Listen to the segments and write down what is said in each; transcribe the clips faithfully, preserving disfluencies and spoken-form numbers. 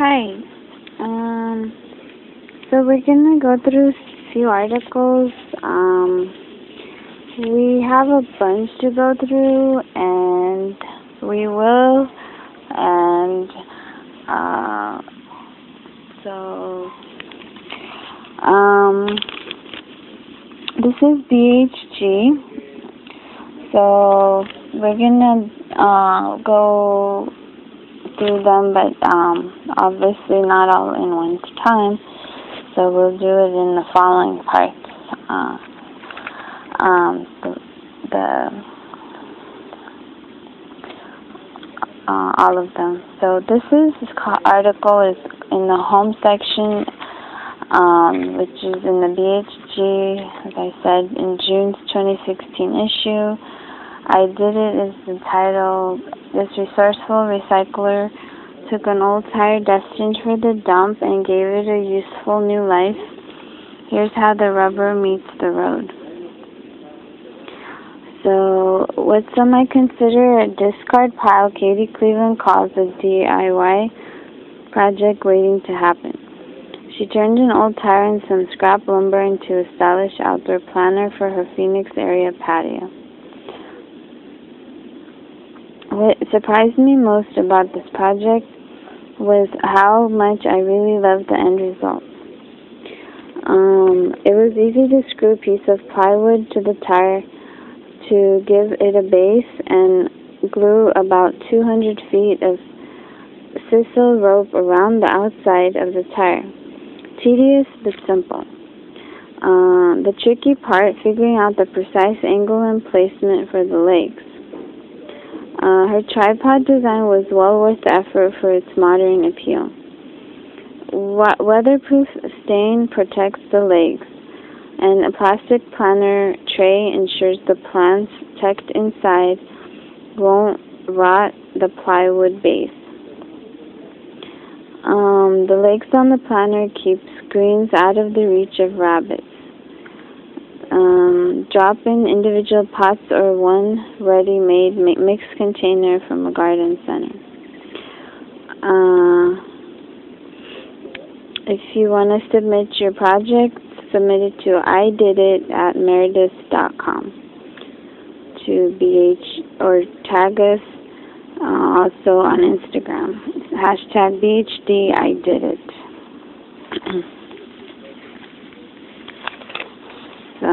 Hi. Um, so we're gonna go through a few articles. Um, we have a bunch to go through, and we will. And uh, so, um, this is B H G. So we're gonna uh, go through them, but um, obviously not all in one time, so we'll do it in the following parts. Uh, um, the, the uh, all of them. So this is this article is in the home section, um, which is in the B H G, as I said, in June's twenty sixteen issue. I Did It is entitled, "This Resourceful Recycler Took an Old Tire Destined for the Dump and Gave It a Useful New Life. Here's How the Rubber Meets the Road." So, what some might consider a discard pile, Katie Cleveland calls a D I Y project waiting to happen. She turned an old tire and some scrap lumber into a stylish outdoor planter for her Phoenix area patio. What surprised me most about this project was how much I really loved the end result. Um, it was easy to screw a piece of plywood to the tire to give it a base and glue about two hundred feet of sisal rope around the outside of the tire. Tedious but simple. Uh, the tricky part, figuring out the precise angle and placement for the legs. Uh, her tripod design was well worth the effort for its modern appeal. Wa- weatherproof stain protects the legs, and a plastic planter tray ensures the plants tucked inside won't rot the plywood base. Um, the legs on the planter keep screens out of the reach of rabbits. Um, drop in individual pots or one ready-made mixed container from a garden center. Uh, if you want to submit your project, submit it to I did it at meredith dot com to B H or tag us uh, also on Instagram. Hashtag B H D I did it. So,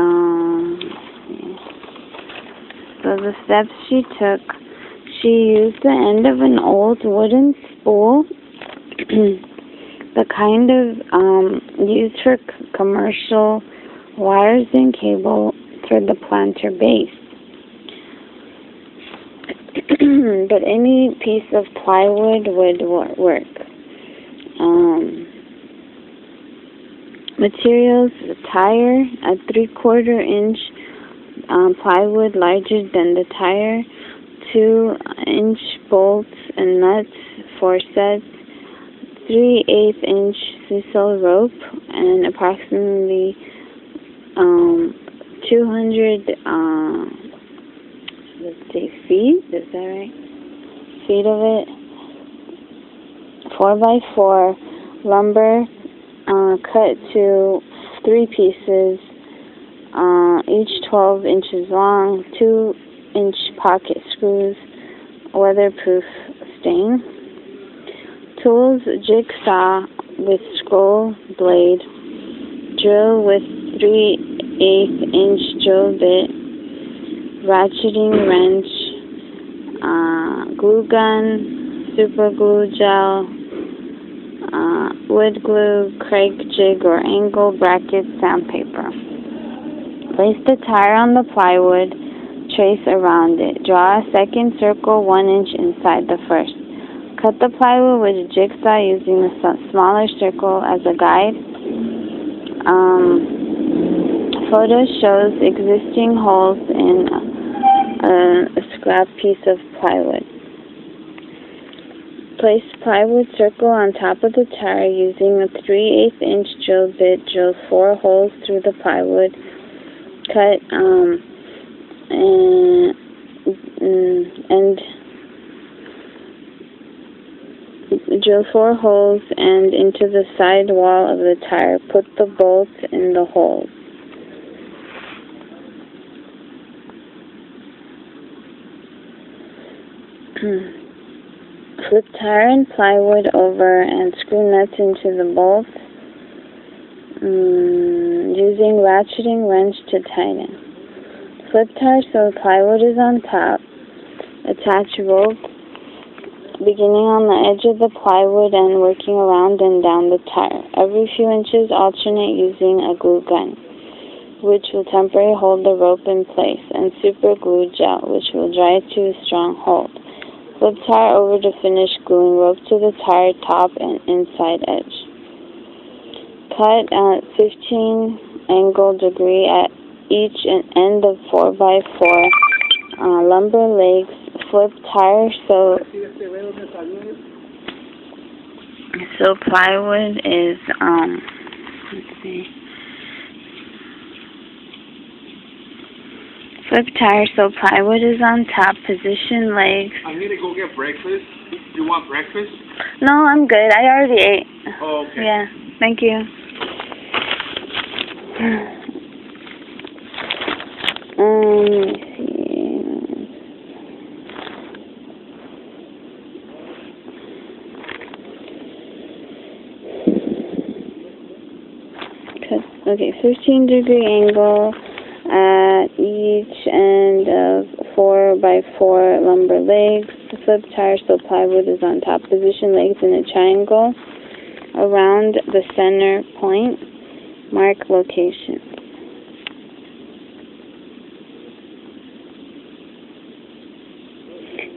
so the steps she took, she used the end of an old wooden spool, the kind of um, used for c- commercial wires and cable for the planter base. But any piece of plywood would wor- work. Um... Materials: the tire, a three-quarter inch um, plywood larger than the tire, two-inch bolts and nuts, four sets, three-eighth inch sisal rope, and approximately um, two hundred uh, let's say feet. Is that right? Feet of it. Four by four lumber. Uh, cut to three pieces, uh, each twelve inches long, two inch pocket screws, weatherproof stain. Tools: jigsaw with scroll blade, drill with three eighths inch drill bit, ratcheting wrench, uh, glue gun, super glue gel, Uh, wood glue, crake jig or angle bracket, sandpaper. Place the tire on the plywood, trace around it. Draw a second circle one inch inside the first. Cut the plywood with a jigsaw using the smaller circle as a guide. Um, photo shows existing holes in uh, a scrap piece of plywood. Place plywood circle on top of the tire using a three eighths inch drill bit. Drill four holes through the plywood. Cut um, and, and drill four holes and into the side wall of the tire. Put the bolt in the holes. Flip tire and plywood over and screw nuts into the bolt, mm, using ratcheting wrench to tighten. Flip tire so plywood is on top. Attach rope beginning on the edge of the plywood and working around and down the tire. Every few inches alternate using a glue gun, which will temporarily hold the rope in place, and super glue gel, which will dry to a strong hold. Flip tire over to finish gluing rope to the tire top and inside edge. Cut at fifteen angle degree at each end of four by four uh, lumber legs. Flip tire so so plywood is um let's see. Flip tire so plywood is on top. Position legs. I'm gonna go get breakfast. You want breakfast? No, I'm good. I already ate. Oh, okay. Yeah, thank you. Um, let me see. Okay, fifteen degree angle at each end of four by four lumber legs. The flip tire so plywood is on top. Position legs in a triangle around the center point. Mark location.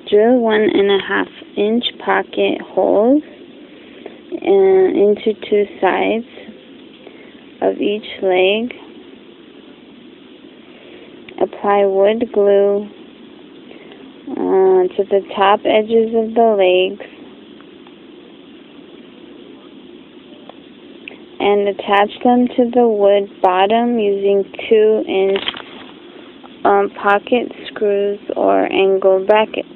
Drill one and a half inch pocket holes and into two sides of each leg. Apply wood glue uh, to the top edges of the legs and attach them to the wood bottom using two inch um, pocket screws or angle brackets.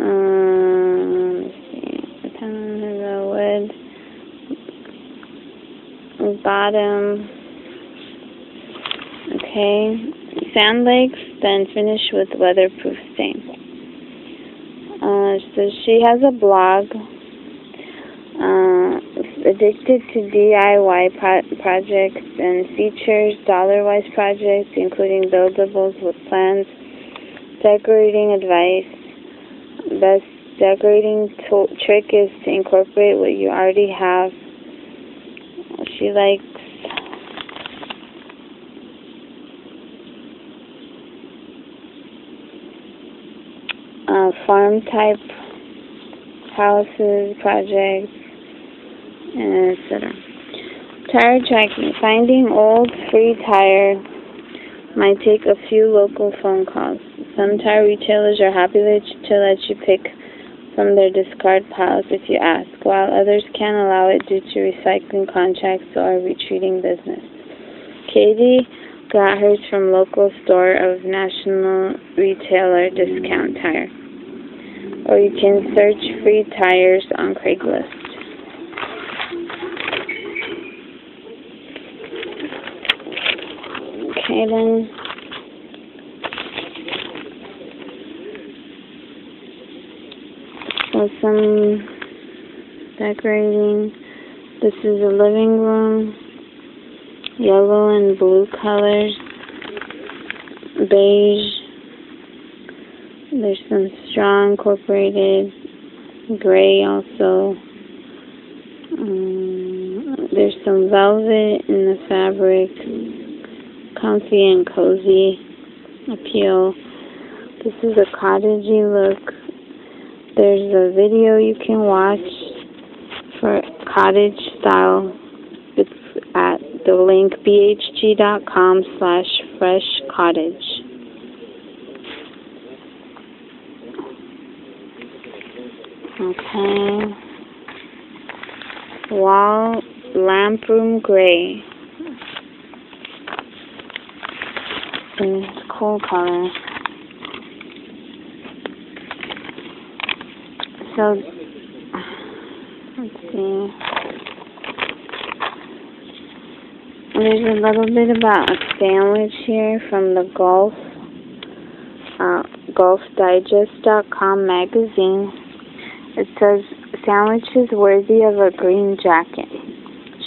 Um, let's see. The wood bottom. Okay, sand legs, then finish with weatherproof stain. Uh, so she has a blog, uh, addicted to D I Y pro projects and features, dollar-wise projects, including buildables with plans, decorating advice. Best decorating to trick is to incorporate what you already have. She likes Uh, farm type houses, projects, et cetera. Tire tracking. Finding old free tire might take a few local phone calls. Some tire retailers are happy to let you pick from their discard piles if you ask, while others can't allow it due to recycling contracts or retreating business. Katie got hers from local store of national retailer Discount Tire. Or you can search free tires on Craigslist. Okay then. So some decorating. This is a living room. Yellow and blue colors, beige, there's some straw incorporated, gray also, um, there's some velvet in the fabric, comfy and cozy appeal. This is a cottagey look. There's a video you can watch for cottage style. It's at the link bhg.com slash fresh cottage. Okay. Wall lamp room gray. It's a cool color. So let's see. There's a little bit about a sandwich here from the Golf uh, Golf Digest dot com magazine. It says sandwiches worthy of a green jacket.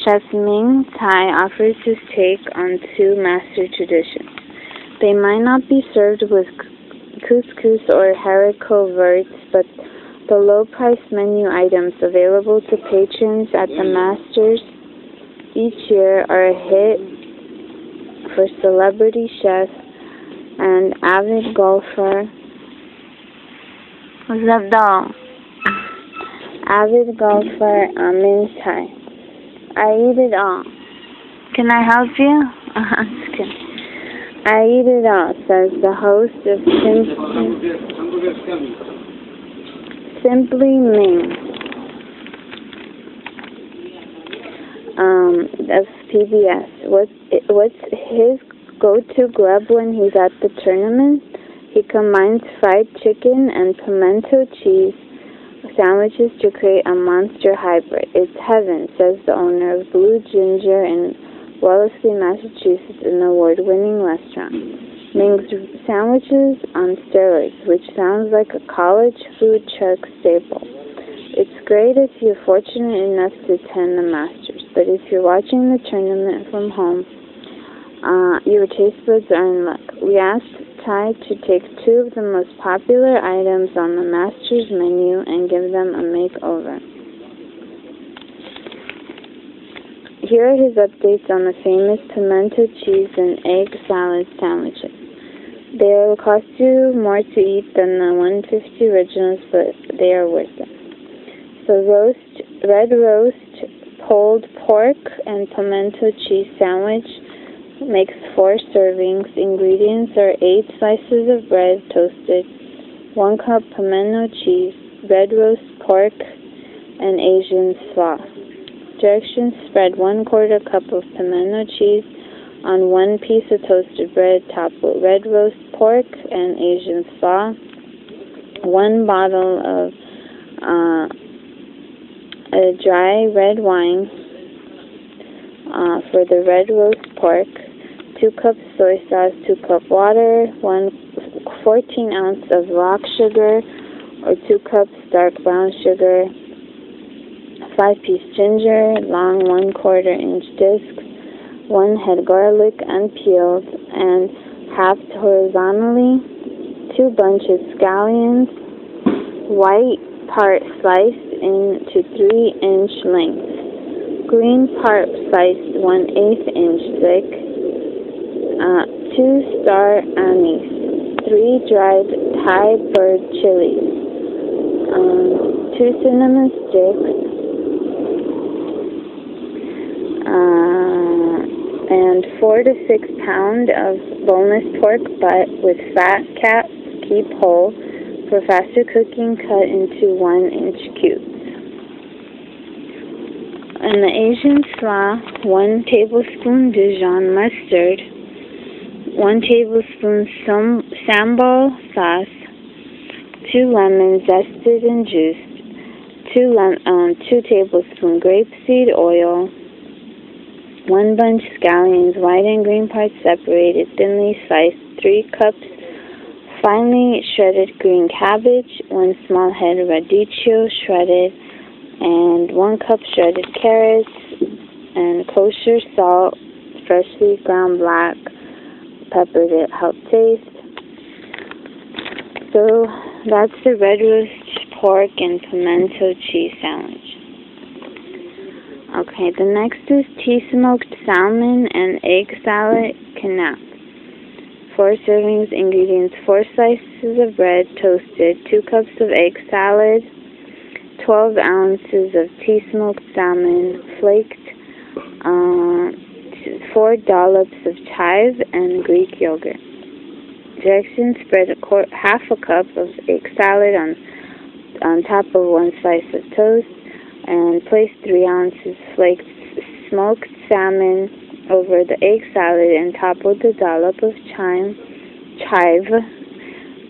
Chef Ming Tai offers his take on two master traditions. They might not be served with couscous or haricot verts, but the low-priced menu items available to patrons at the Masters each year are a hit for celebrity chef and avid golfer. What's that doll? Avid golfer uh, Ming Tai. I eat it all. Can I help you? Just kidding. I eat it all, says the host of Simply Simply Ming, um, of P B S. What's, what's his go-to grub when he's at the tournament? He combines fried chicken and pimento cheese sandwiches to create a monster hybrid. It's heaven, says the owner of Blue Ginger in Wellesley, Massachusetts, an award-winning restaurant. Ming's sandwiches on steroids, which sounds like a college food truck staple. It's great if you're fortunate enough to attend the Masters, but if you're watching the tournament from home, uh, your taste buds are in luck. We asked Tai to take two of the most popular items on the Masters menu and give them a makeover. Here are his updates on the famous pimento cheese and egg salad sandwiches. They'll cost you more to eat than the one fifty originals, but they are worth it. So roast, red roast, pulled pork, and pimento cheese sandwich makes four servings. Ingredients are eight slices of bread toasted, one cup pimento cheese, red roast pork, and Asian sauce. Directions: spread one quarter cup of pimento cheese on one piece of toasted bread topped with red roast pork and Asian slaw, one bottle of uh, a dry red wine uh, for the red roast pork, two cups soy sauce, two cup water, one fourteen ounce of rock sugar or two cups dark brown sugar, five piece ginger, long one quarter inch discs, one head garlic unpeeled and halved horizontally, two bunches scallions, white part sliced into three inch length, green part sliced one eighth inch thick, uh, two star anise, three dried Thai bird chilies, um, two cinnamon sticks, uh, and four to six pound of boneless pork butt with fat cap keep whole for faster cooking, cut into one inch cubes. And the Asian slaw, one tablespoon Dijon mustard, one tablespoon sambal sauce, two lemons zested and juiced, two lem- um, two tablespoon grapeseed oil, one bunch scallions, white and green parts separated, thinly sliced, three cups finely shredded green cabbage, one small head radicchio shredded, and one cup shredded carrots, and kosher salt, freshly ground black pepper to help taste. So that's the red roast pork and pimento cheese sandwich. Okay, the next is tea-smoked salmon and egg salad canap. Four servings, ingredients, four slices of bread toasted, two cups of egg salad, twelve ounces of tea-smoked salmon flaked, uh, four dollops of chive and Greek yogurt. Directions: spread a quart, half a cup of egg salad on, on top of one slice of toast, and place three ounces flaked smoked salmon over the egg salad and top with a dollop of chime, chive,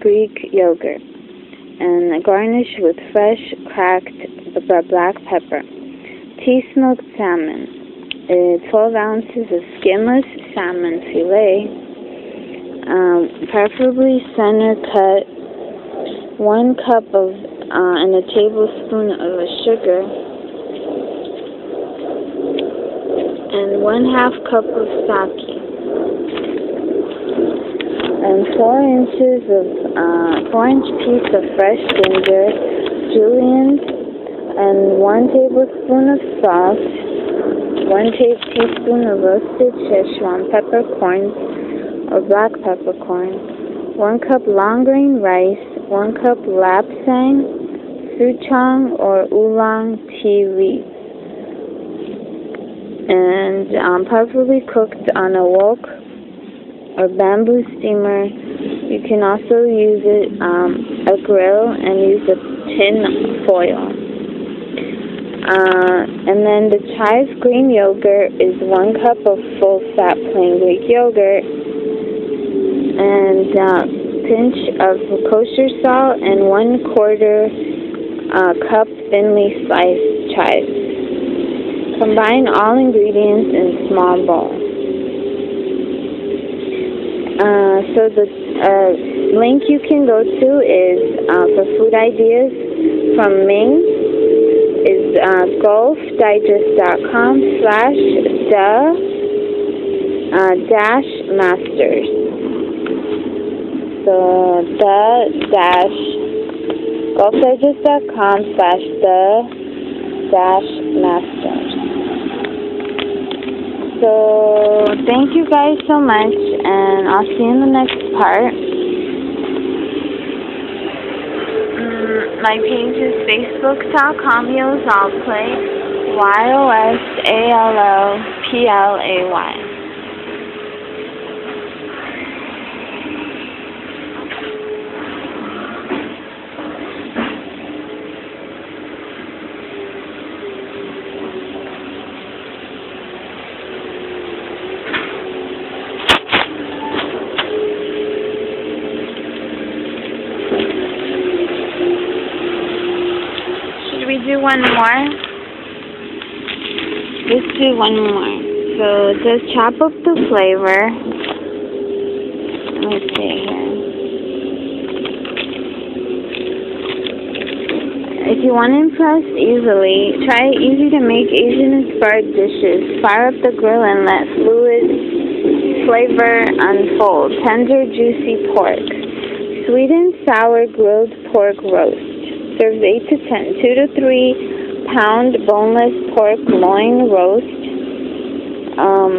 Greek yogurt. and garnish with fresh cracked black pepper. Tea-smoked salmon, uh, twelve ounces of skinless salmon fillet, um, preferably center cut, one cup of uh, and a tablespoon of sugar, and one half cup of sake, and four inches of uh, four inch piece of fresh ginger, julienne, and one tablespoon of salt, one teaspoon of roasted Sichuan peppercorns or black peppercorn, one cup long grain rice, one cup lapsang souchong or oolong tea leaves, and um, preferably cooked on a wok or bamboo steamer. You can also use it um, a grill and use a tin foil. Uh, and then the chive green yogurt is one cup of full-fat plain Greek yogurt, and a uh, pinch of kosher salt, and one quarter uh, cup thinly sliced chives. Combine all ingredients in small bowl. Uh, so the uh, link you can go to is uh, for food ideas from Ming. Is uh, golf digest dot com slash the uh, dash masters. So the dash golf digest dot com slash the dash masters. So thank you guys so much, and I'll see you in the next part. My page is facebook dot com yosallplay, Y O S A L O P L A Y. Do one more. Let's do one more. So just chop up the flavor. Let's see here. If you want to impress easily, try easy to make Asian-inspired dishes. Fire up the grill and let fluid flavor unfold. Tender, juicy pork. Sweet and sour grilled pork roast. Serves eight to ten, two to three pound boneless pork loin roast, um,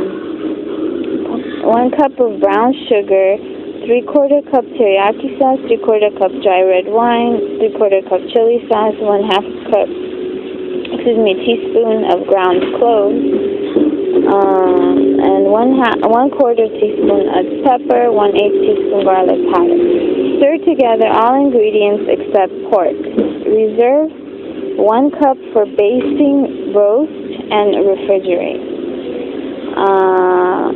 one cup of brown sugar, three quarter cup teriyaki sauce, three quarter cup dry red wine, three quarter cup chili sauce, one half cup, excuse me, teaspoon of ground cloves, um, and one half, one quarter teaspoon of pepper, one eighth teaspoon garlic powder. Stir together all ingredients except pork. Reserve one cup for basting, roast, and refrigerate. Uh,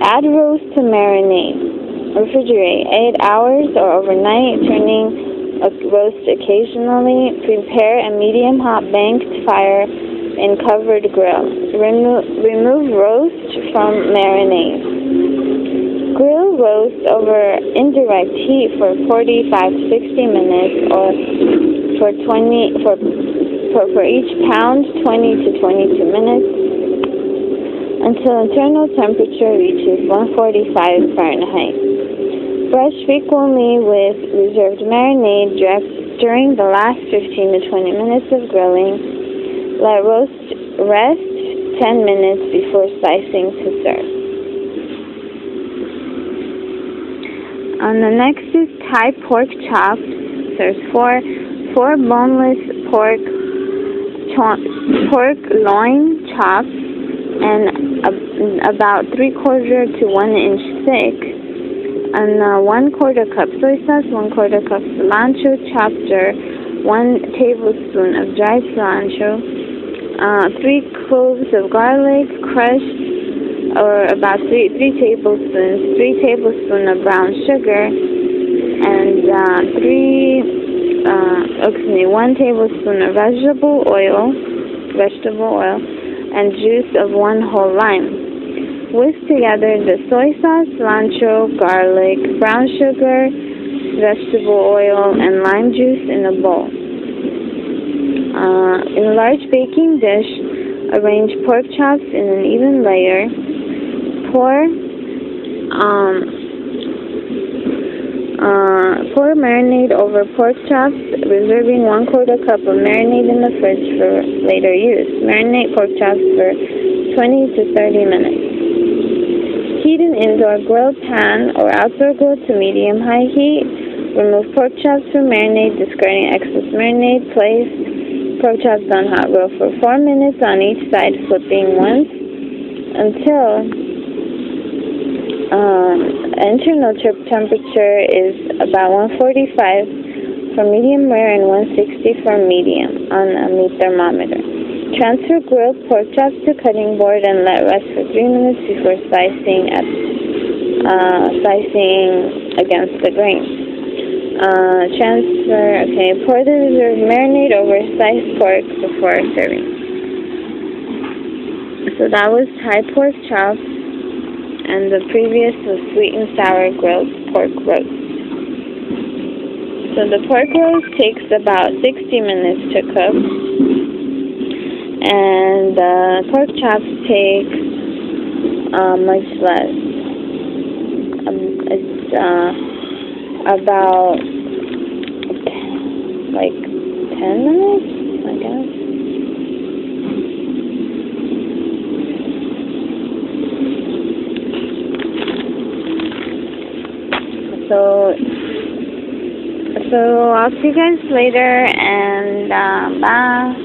add roast to marinate. Refrigerate eight hours or overnight, turning a roast occasionally. Prepare a medium hot banked fire in covered grill. Remo remove roast from marinade. Grill roast over indirect heat for forty-five to sixty minutes, or for twenty for, for for each pound twenty to twenty-two minutes, until internal temperature reaches one forty-five Fahrenheit. Brush frequently with reserved marinade during the last fifteen to twenty minutes of grilling. Let roast rest ten minutes before slicing to serve. On the next is Thai pork chops. There's four, four boneless pork, pork loin chops, and a, about three quarter to one inch thick, and uh, one quarter cup soy sauce, one quarter cup cilantro chopped, or one tablespoon of dried cilantro, uh, three cloves of garlic crushed, or about three three tablespoons, three tablespoons of brown sugar, and uh, three uh, excuse me, one tablespoon of vegetable oil, vegetable oil, and juice of one whole lime. Whisk together the soy sauce, cilantro, garlic, brown sugar, vegetable oil, and lime juice in a bowl. Uh, in a large baking dish, arrange pork chops in an even layer. Pour um, Uh, pour marinade over pork chops, reserving one quarter cup of marinade in the fridge for later use. Marinate pork chops for twenty to thirty minutes. Heat an indoor grill pan or outdoor grill to medium-high heat. Remove pork chops from marinade, discarding excess marinade. Place pork chops on hot grill for four minutes on each side, flipping once until Um, internal temperature is about one forty-five for medium rare and one sixty for medium on a meat thermometer. Transfer grilled pork chops to cutting board and let rest for three minutes before slicing at, uh, slicing against the grain. Uh, transfer, okay, pour the reserved marinade over sliced pork before serving. So that was Thai pork chops. And the previous was sweet and sour grilled pork roast. So the pork roast takes about sixty minutes to cook, and the uh, pork chops take uh, much less. Um, it's uh, about like ten minutes, I guess. So, so I'll see you guys later, and uh, bye.